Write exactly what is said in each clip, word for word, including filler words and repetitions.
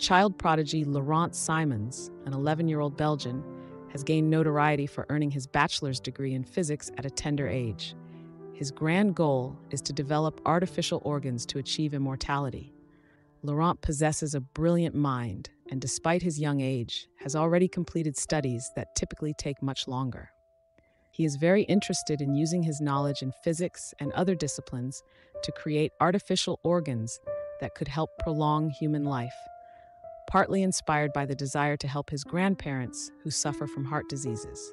Child prodigy Laurent Simons, an eleven-year-old Belgian, has gained notoriety for earning his bachelor's degree in physics at a tender age. His grand goal is to develop artificial organs to achieve immortality. Laurent possesses a brilliant mind, and despite his young age, has already completed studies that typically take much longer. He is very interested in using his knowledge in physics and other disciplines to create artificial organs that could help prolong human life, partly inspired by the desire to help his grandparents who suffer from heart diseases.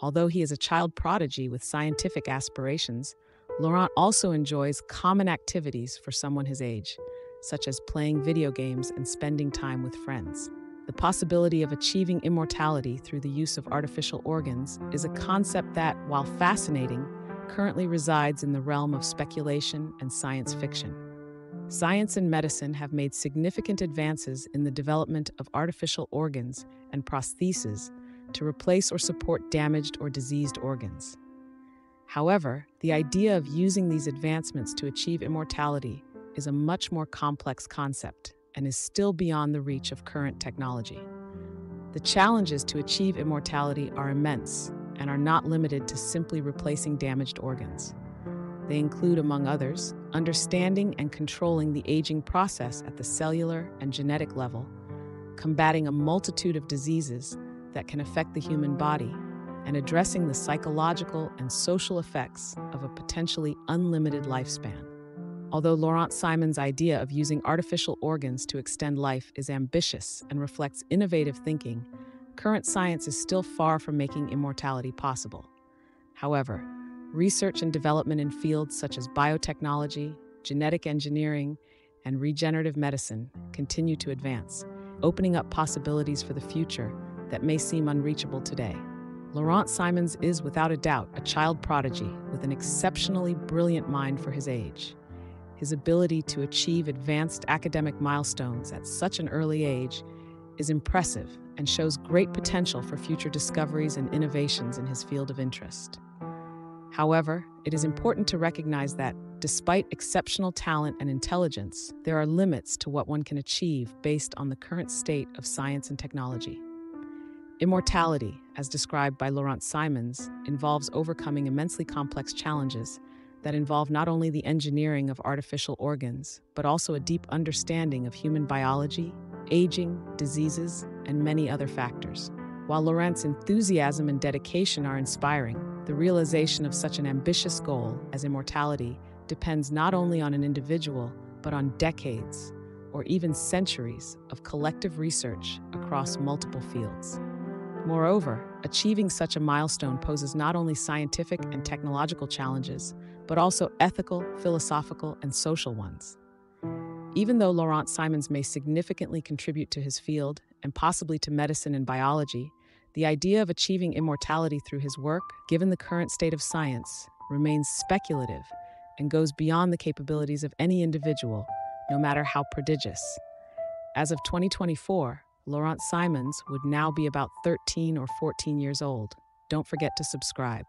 Although he is a child prodigy with scientific aspirations, Laurent also enjoys common activities for someone his age, such as playing video games and spending time with friends. The possibility of achieving immortality through the use of artificial organs is a concept that, while fascinating, currently resides in the realm of speculation and science fiction. Science and medicine have made significant advances in the development of artificial organs and prostheses to replace or support damaged or diseased organs. However, the idea of using these advancements to achieve immortality is a much more complex concept and is still beyond the reach of current technology. The challenges to achieve immortality are immense and are not limited to simply replacing damaged organs. They include, among others, understanding and controlling the aging process at the cellular and genetic level, combating a multitude of diseases that can affect the human body, and addressing the psychological and social effects of a potentially unlimited lifespan. Although Laurent Simons' idea of using artificial organs to extend life is ambitious and reflects innovative thinking, current science is still far from making immortality possible. However, research and development in fields such as biotechnology, genetic engineering, and regenerative medicine continue to advance, opening up possibilities for the future that may seem unreachable today. Laurent Simons is, without a doubt, a child prodigy with an exceptionally brilliant mind for his age. His ability to achieve advanced academic milestones at such an early age is impressive and shows great potential for future discoveries and innovations in his field of interest. However, it is important to recognize that, despite exceptional talent and intelligence, there are limits to what one can achieve based on the current state of science and technology. Immortality, as described by Laurent Simons, involves overcoming immensely complex challenges that involve not only the engineering of artificial organs, but also a deep understanding of human biology, aging, diseases, and many other factors. While Laurent's enthusiasm and dedication are inspiring, the realization of such an ambitious goal as immortality depends not only on an individual, but on decades, or even centuries, of collective research across multiple fields. Moreover, achieving such a milestone poses not only scientific and technological challenges, but also ethical, philosophical, and social ones. Even though Laurent Simons may significantly contribute to his field, and possibly to medicine and biology, the idea of achieving immortality through his work, given the current state of science, remains speculative and goes beyond the capabilities of any individual, no matter how prodigious. As of twenty twenty-four, Laurent Simons would now be about thirteen or fourteen years old. Don't forget to subscribe.